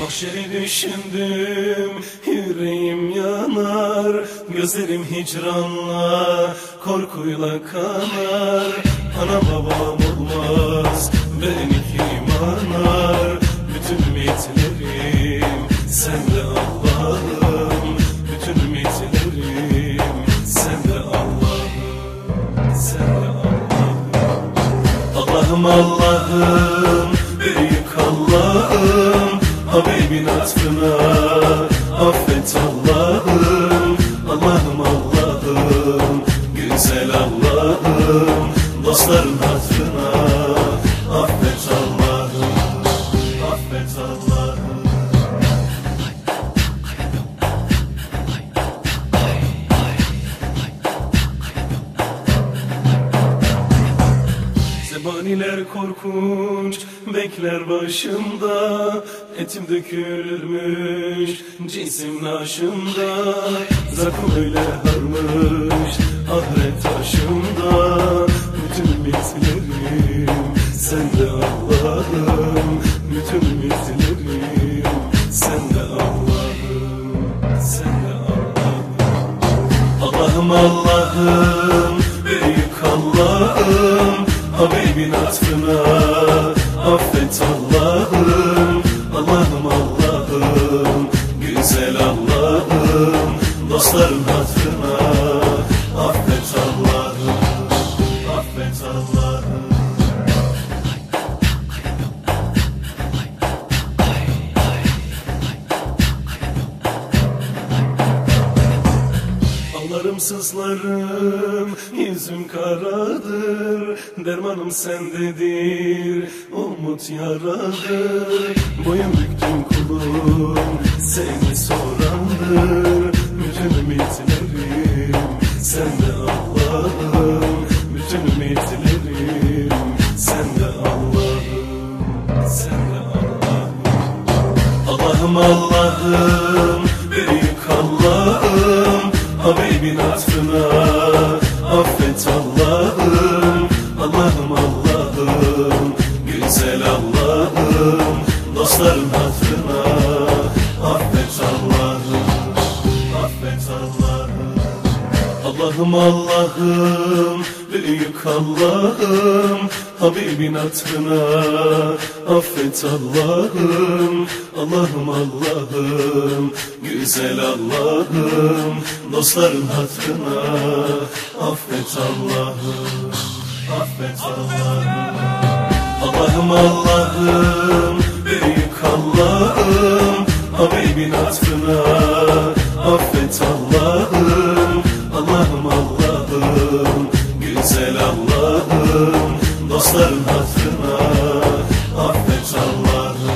Mahşeri düşündüm, yüreğim yanar, gözlerim hicranla, korkuyla kanar. Ana babam olmaz, beni kim anar? Bütün ümitlerim sende Allah'ım, bütün ümitlerim sende Allah'ım, sende Allah'ım. Allah'ım Allah'ım, büyük Allah'ım, Habibin aşkına affet Allah'ım. Allah'ım Allah'ım, güzel Allah'ım, dostların hatırına affet Allah'ım, affet Allah'ım. Zebaniler korkunç bekler başımda, etim dökülürmüş cinsim naşımda. Zakkum öyle harmış ahiret taşımda. Bütün ümitlerim sende Allah'ım, bütün ümitlerim sende Allah'ım, sende Allah'ım. Allah'ım Allah'ım, büyük Allah'ım, Habibin aşkına affet Allah'ım. Allah'ım Allah'ım, güzel Allah'ım, dostların hatırına affet Allah'ım, affet Allah'ım. Ağlarım sızlarım, yüzüm karadır, dermanım sendedir, umut yaradır. Boyun büktüm kulum, seni sorandır. Bütün ümitlerim sende Allah'ım, bütün ümitlerim sende Allah'ım, sende Allah'ım. Allah'ım Allah'ım, büyük Allah'ım, Habibin aşkına affet Allah'ım. Allah'ım Allah'ım, güzel Allah'ım, dostların hatırına affet Allah'ım, affet Allah'ım. Allah'ım Allah'ım, büyük Allah'ım, Habibin hatırına affet Allah'ım. Allah'ım Allah'ım, güzel Allah'ım, dostların hatırına affet Allah'ım, affet Allah'ım. Allah'ım Allah'ım, büyük Allah'ım, Habibin hatırına affet Allah'ım. Allah'ım Allah'ım, güzel Allah'ım, dostların hatırına affet Allah'ım.